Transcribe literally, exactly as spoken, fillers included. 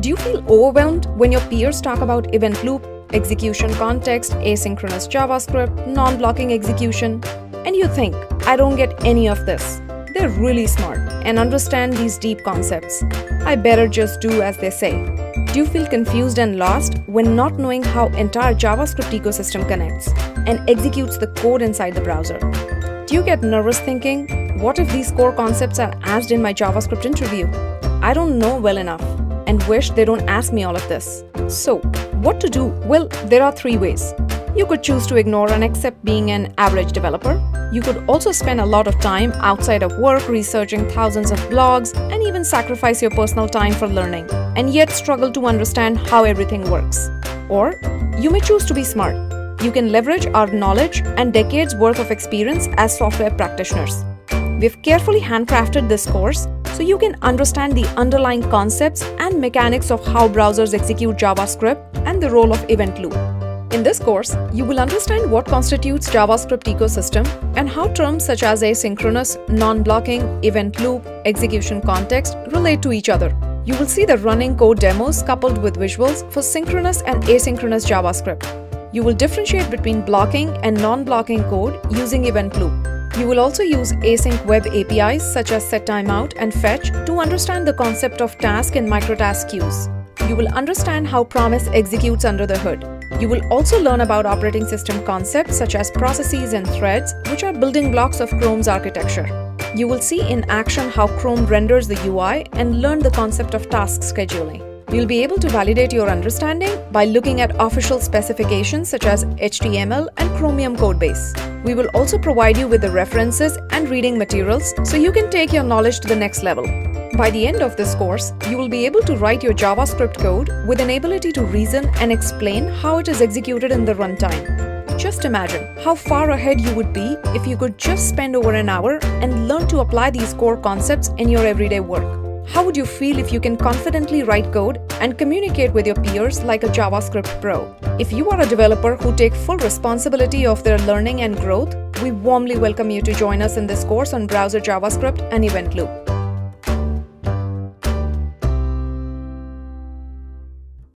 Do you feel overwhelmed when your peers talk about event loop, execution context, asynchronous JavaScript, non-blocking execution, and you think, I don't get any of this? They're really smart and understand these deep concepts. I better just do as they say. Do you feel confused and lost when not knowing how entire JavaScript ecosystem connects and executes the code inside the browser? Do you get nervous thinking, what if these core concepts are asked in my JavaScript interview? I don't know well enough and wish they don't ask me all of this. So, what to do? Well, there are three ways. You could choose to ignore and accept being an average developer. You could also spend a lot of time outside of work researching thousands of blogs and even sacrifice your personal time for learning, and yet struggle to understand how everything works. Or, you may choose to be smart. You can leverage our knowledge and decades worth of experience as software practitioners. We've carefully handcrafted this course so you can understand the underlying concepts and mechanics of how browsers execute JavaScript and the role of event loop. In this course, you will understand what constitutes JavaScript ecosystem and how terms such as asynchronous, non-blocking, event loop, execution context relate to each other. You will see the running code demos coupled with visuals for synchronous and asynchronous JavaScript. You will differentiate between blocking and non-blocking code using event loop. You will also use async web A P Is such as set timeout and fetch to understand the concept of task and microtask queues. You will understand how Promise executes under the hood. You will also learn about operating system concepts such as processes and threads, which are building blocks of Chrome's architecture. You will see in action how Chrome renders the U I and learn the concept of task scheduling. You'll be able to validate your understanding by looking at official specifications such as H T M L and Chromium codebase. We will also provide you with the references and reading materials so you can take your knowledge to the next level. By the end of this course, you will be able to write your JavaScript code with an ability to reason and explain how it is executed in the runtime. Just imagine how far ahead you would be if you could just spend over an hour and learn to apply these core concepts in your everyday work. How would you feel if you can confidently write code and communicate with your peers like a JavaScript pro? If you are a developer who takes full responsibility of their learning and growth, we warmly welcome you to join us in this course on browser JavaScript and event loop.